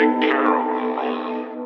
Take care of them.